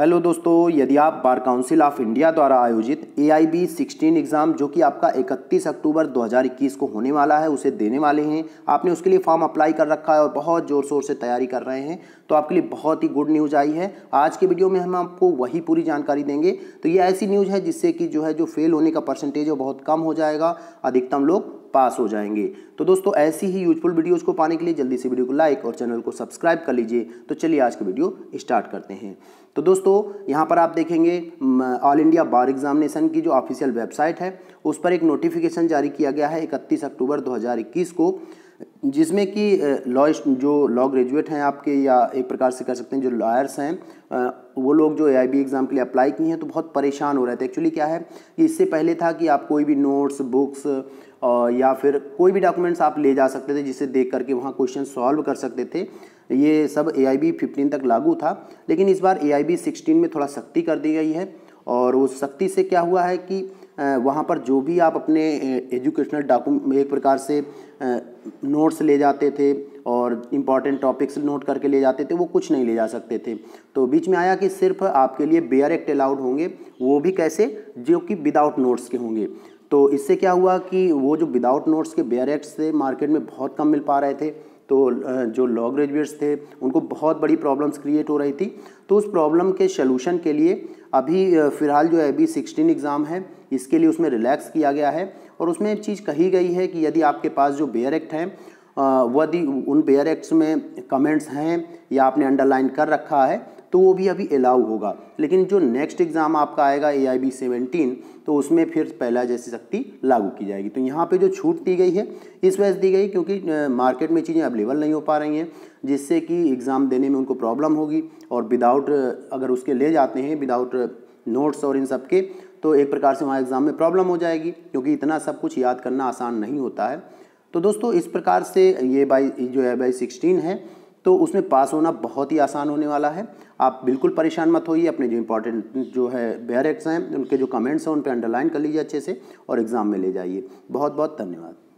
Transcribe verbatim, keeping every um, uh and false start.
Hello दोस्तों, यदि आप बार काउंसिल ऑफ इंडिया द्वारा आयोजित ए आई बी सोलह एग्ज़ाम जो कि आपका इकतीस अक्टूबर दो हज़ार इक्कीस को होने वाला है उसे देने वाले हैं। आपने उसके लिए फॉर्म अप्लाई कर रखा है और बहुत ज़ोर शोर से तैयारी कर रहे हैं, तो आपके लिए बहुत ही गुड न्यूज़ आई है। आज के वीडियो में हम आपको वही पूरी जानकारी देंगे। तो ये ऐसी न्यूज़ है जिससे कि जो है जो फेल होने का परसेंटेज है बहुत कम हो जाएगा, अधिकतम लोग पास हो जाएंगे। तो दोस्तों, ऐसी ही यूजफुल वीडियोज़ को पाने के लिए जल्दी से वीडियो को लाइक और चैनल को सब्सक्राइब कर लीजिए। तो चलिए आज का वीडियो स्टार्ट करते हैं। तो दोस्तों, यहाँ पर आप देखेंगे ऑल इंडिया बार एग्जामिनेशन की जो ऑफिशियल वेबसाइट है उस पर एक नोटिफिकेशन जारी किया गया है इकतीस अक्टूबर दो हज़ार इक्कीस को, जिसमें कि लॉ जो लॉ ग्रेजुएट हैं आपके या एक प्रकार से कह सकते हैं जो लॉयर्स हैं वो लोग जो ए आई बी एग्ज़ाम के लिए अप्लाई किए हैं तो बहुत परेशान हो रहे थे। एक्चुअली क्या है कि इससे पहले था कि आप कोई भी नोट्स, बुक्स या फिर कोई भी डॉक्यूमेंट्स आप ले जा सकते थे जिसे देख करके वहाँ क्वेश्चन सॉल्व कर सकते थे। ये सब ए आई बी पंद्रह तक लागू था, लेकिन इस बार ए आई बी सोलह में थोड़ा सख्ती कर दी गई है। और उस सख्ती से क्या हुआ है कि वहाँ पर जो भी आप अपने एजुकेशनल डॉक्यूमेंट एक प्रकार से नोट्स ले जाते थे और इम्पॉर्टेंट टॉपिक्स नोट करके ले जाते थे वो कुछ नहीं ले जा सकते थे। तो बीच में आया कि सिर्फ आपके लिए बेयर एक्ट अलाउड होंगे, वो भी कैसे, जो कि विदाउट नोट्स के होंगे। तो इससे क्या हुआ कि वो जो विदाउट नोट्स के बेयर एक्ट से मार्केट में बहुत कम मिल पा रहे थे, तो जो लॉ ग्रेजुएट्स थे उनको बहुत बड़ी प्रॉब्लम्स क्रिएट हो रही थी। तो उस प्रॉब्लम के सलूशन के लिए अभी फ़िलहाल जो ए आई बी सोलह एग्ज़ाम है इसके लिए उसमें रिलैक्स किया गया है और उसमें एक चीज़ कही गई है कि यदि आपके पास जो बेयर एक्ट हैं यदि उन बेयर एक्ट्स में कमेंट्स हैं या आपने अंडरलाइन कर रखा है तो वो भी अभी अलाउ होगा। लेकिन जो नेक्स्ट एग्ज़ाम आपका आएगा ए आई बी सत्रह तो उसमें फिर पहला जैसी सख्ती लागू की जाएगी। तो यहाँ पे जो छूट दी गई है इस वजह से दी गई क्योंकि मार्केट में चीज़ें अवेलेबल नहीं हो पा रही हैं, जिससे कि एग्ज़ाम देने में उनको प्रॉब्लम होगी। और विदाउट अगर उसके ले जाते हैं विदाउट नोट्स और इन सब के तो एक प्रकार से वहाँ एग्ज़ाम में प्रॉब्लम हो जाएगी, क्योंकि इतना सब कुछ याद करना आसान नहीं होता है। तो दोस्तों, इस प्रकार से ये बाई जो ए आई बी सोलह है तो उसमें पास होना बहुत ही आसान होने वाला है। आप बिल्कुल परेशान मत होइए, अपने जो इम्पोर्टेंट जो है बेयर एक्ट्स हैं उनके जो कमेंट्स हैं उन पर अंडरलाइन कर लीजिए अच्छे से और एग्ज़ाम में ले जाइए। बहुत बहुत धन्यवाद।